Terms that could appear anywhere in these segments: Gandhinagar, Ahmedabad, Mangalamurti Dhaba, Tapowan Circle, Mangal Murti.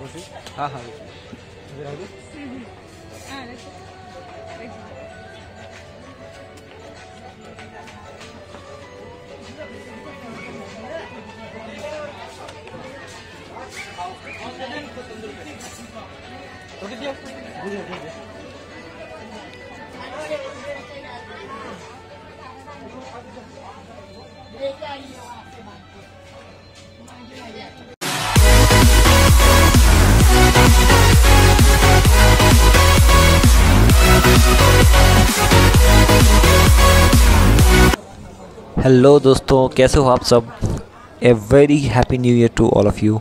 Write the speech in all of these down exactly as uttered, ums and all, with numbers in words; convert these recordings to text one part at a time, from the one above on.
रोटी। हाँ हाँ तो हेलो दोस्तों, कैसे हो आप सब। A very happy new year to all of you.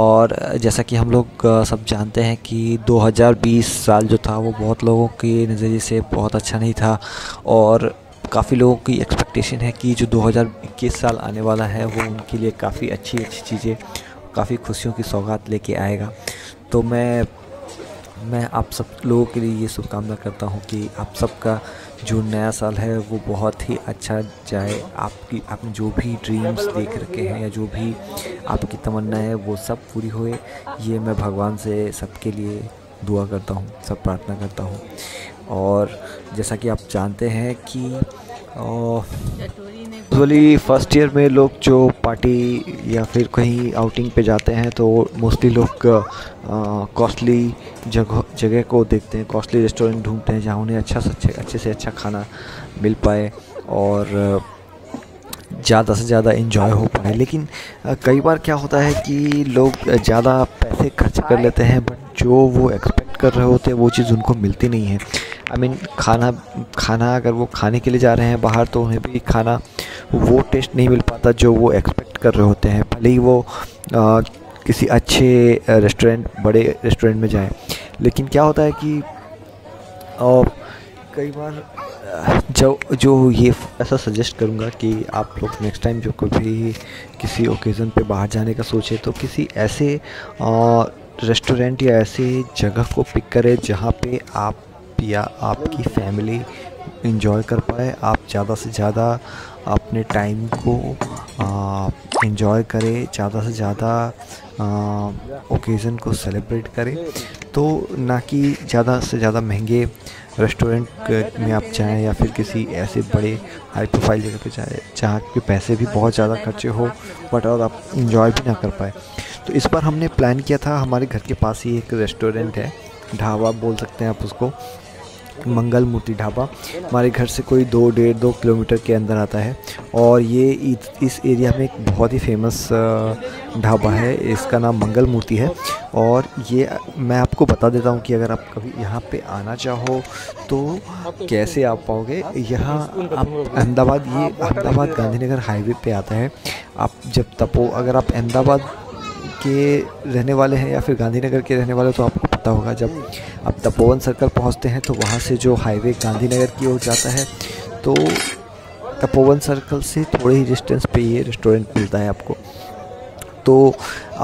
और जैसा कि हम लोग सब जानते हैं कि दो हज़ार बीस साल जो था वो बहुत लोगों के नज़रिए से बहुत अच्छा नहीं था और काफ़ी लोगों की एक्सपेक्टेशन है कि जो दो हज़ार इक्कीस साल आने वाला है वो उनके लिए काफ़ी अच्छी अच्छी चीज़ें, काफ़ी खुशियों की सौगात लेके आएगा। तो मैं मैं आप सब लोगों के लिए ये शुभकामना करता हूँ कि आप सबका जो नया साल है वो बहुत ही अच्छा जाए। आपकी आपने जो भी ड्रीम्स देख रखे हैं या जो भी आपकी तमन्ना है वो सब पूरी होए, ये मैं भगवान से सबके लिए दुआ करता हूँ, सब प्रार्थना करता हूँ। और जैसा कि आप जानते हैं कि एक्चुअली फर्स्ट ईयर में लोग जो पार्टी या फिर कहीं आउटिंग पे जाते हैं तो मोस्टली लोग कॉस्टली जगह जगह को देखते हैं, कॉस्टली रेस्टोरेंट ढूंढते हैं जहाँ उन्हें अच्छा से अच्छे अच्छे से अच्छा खाना मिल पाए और ज़्यादा से ज़्यादा एंजॉय हो पाए। लेकिन कई बार क्या होता है कि लोग ज़्यादा पैसे खर्च कर लेते हैं बट जो वो एक्सपेक्ट कर रहे होते हैं वो चीज़ उनको मिलती नहीं है। आई मीन खाना खाना अगर वो खाने के लिए जा रहे हैं बाहर तो उन्हें भी खाना वो टेस्ट नहीं मिल पाता जो वो एक्सपेक्ट कर रहे होते हैं, भले ही वो आ, किसी अच्छे रेस्टोरेंट बड़े रेस्टोरेंट में जाएं। लेकिन क्या होता है कि और कई बार जो जो ये ऐसा सजेस्ट करूँगा कि आप लोग नेक्स्ट टाइम जो कभी किसी ओकेज़न पे बाहर जाने का सोचे तो किसी ऐसे रेस्टोरेंट या ऐसे जगह को पिक करें जहाँ पे आप या आपकी फैमिली एंजॉय कर पाए, आप ज़्यादा से ज़्यादा अपने टाइम को एंजॉय करें, ज़्यादा से ज़्यादा ओकेज़न को सेलिब्रेट करें। तो ना कि ज़्यादा से ज़्यादा महंगे रेस्टोरेंट में आप जाएं या फिर किसी ऐसे बड़े हाई प्रोफाइल जगह पे जाएं जहाँ के पैसे भी बहुत ज़्यादा खर्चे हो बट और आप एंजॉय भी ना कर पाए। तो इस पर हमने प्लान किया था, हमारे घर के पास ही एक रेस्टोरेंट है, ढाबा बोल सकते हैं आप उसको, मंगल मूर्ति ढाबा। हमारे घर से कोई दो डेढ़ दो किलोमीटर के अंदर आता है और ये इस एरिया में एक बहुत ही फेमस ढाबा है, इसका नाम मंगल मूर्ति है। और ये मैं आपको बता देता हूँ कि अगर आप कभी यहाँ पे आना चाहो तो कैसे आप पाओगे। यहाँ आप अहमदाबाद, ये अहमदाबाद गांधीनगर हाईवे पे आता है। आप जब तपो अगर आप अहमदाबाद के रहने वाले हैं या फिर गांधीनगर के रहने वाले तो आपको पता होगा जब आप तपोवन सर्कल पहुंचते हैं तो वहां से जो हाईवे गांधीनगर की ओर जाता है तो तपोवन सर्कल से थोड़े ही डिस्टेंस पे ये रेस्टोरेंट मिलता है आपको। तो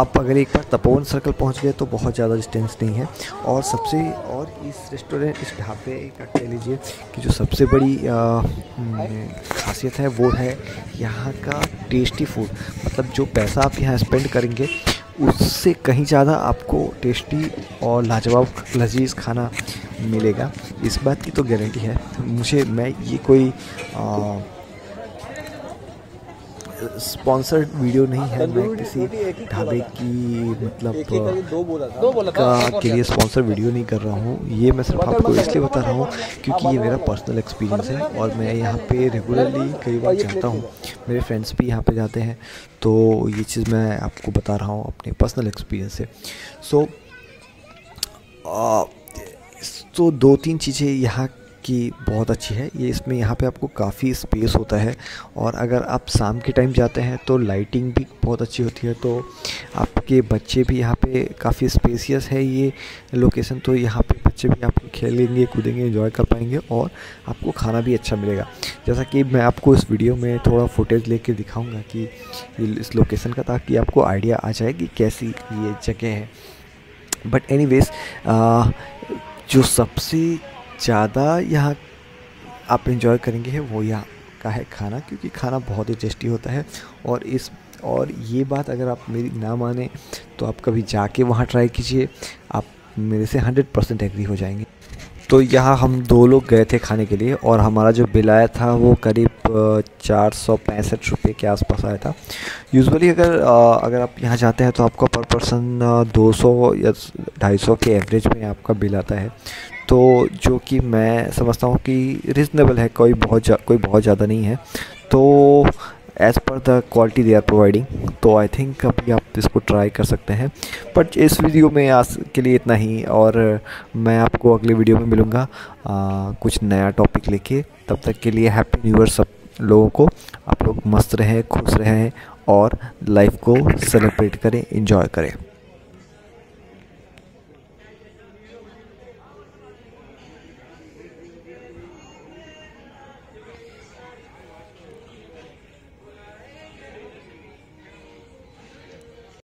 आप अगर एक बार तपोवन सर्कल पहुंच गए तो बहुत ज़्यादा डिस्टेंस नहीं है। और सबसे और इस रेस्टोरेंट इस ढाबे का कह लीजिए कि जो सबसे बड़ी आ, खासियत है वो है यहाँ का टेस्टी फूड। मतलब जो पैसा आप यहाँ स्पेंड करेंगे उससे कहीं ज़्यादा आपको टेस्टी और लाजवाब लजीज खाना मिलेगा, इस बात की तो गारंटी है मुझे। मैं ये कोई स्पॉन्सर्ड वीडियो नहीं है, मैं किसी ढाबे की मतलब का के लिए स्पॉन्सर वीडियो नहीं कर रहा हूँ। ये मैं सिर्फ आपको इसलिए बता रहा हूँ क्योंकि ये मेरा पर्सनल एक्सपीरियंस है और मैं यहाँ पे रेगुलरली कई बार जाता हूँ, मेरे फ्रेंड्स भी यहाँ पे जाते हैं, तो ये चीज़ मैं आपको बता रहा हूँ अपने पर्सनल एक्सपीरियंस से। सो तो दो तीन चीज़ें यहाँ कि बहुत अच्छी है ये, इसमें यहाँ पे आपको काफ़ी स्पेस होता है और अगर आप शाम के टाइम जाते हैं तो लाइटिंग भी बहुत अच्छी होती है, तो आपके बच्चे भी यहाँ पे काफ़ी स्पेसियस है ये लोकेशन, तो यहाँ पे बच्चे भी आपको खेलेंगे, कूदेंगे, एंजॉय कर पाएंगे और आपको खाना भी अच्छा मिलेगा। जैसा कि मैं आपको इस वीडियो में थोड़ा फुटेज लेके दिखाऊँगा कि इस लोकेशन का, ताकि आपको आइडिया आ जाए कि कैसी ये जगह है। बट एनीवेज, जो सबसे ज़्यादा यहाँ आप एंजॉय करेंगे वो यहाँ का है खाना, क्योंकि खाना बहुत ही टेस्टी होता है और इस और ये बात अगर आप मेरी ना माने तो आप कभी जाके वहाँ ट्राई कीजिए, आप मेरे से हंड्रेड परसेंट एग्री हो जाएंगे। तो यहाँ हम दो लोग गए थे खाने के लिए और हमारा जो बिल आया था वो करीब चार सौ पैंसठ रुपये के आसपास आया था। यूजुअली अगर अगर आप यहाँ जाते हैं तो आपको पर पर्सन दो सौ या ढाई सौ के एवरेज में आपका बिल आता है, तो जो कि मैं समझता हूँ कि रीज़नेबल है, कोई बहुत कोई बहुत ज़्यादा नहीं है। तो as per the quality they are providing, तो आई थिंक अभी आप इसको ट्राई कर सकते हैं। बट इस वीडियो में आज के लिए इतना ही, और मैं आपको अगले वीडियो में मिलूँगा कुछ नया टॉपिक लेके। तब तक के लिए हैप्पी न्यू ईयर सब लोगों को। आप लोग मस्त रहें, खुश रहें और लाइफ को सेलिब्रेट करें, एंजॉय करें।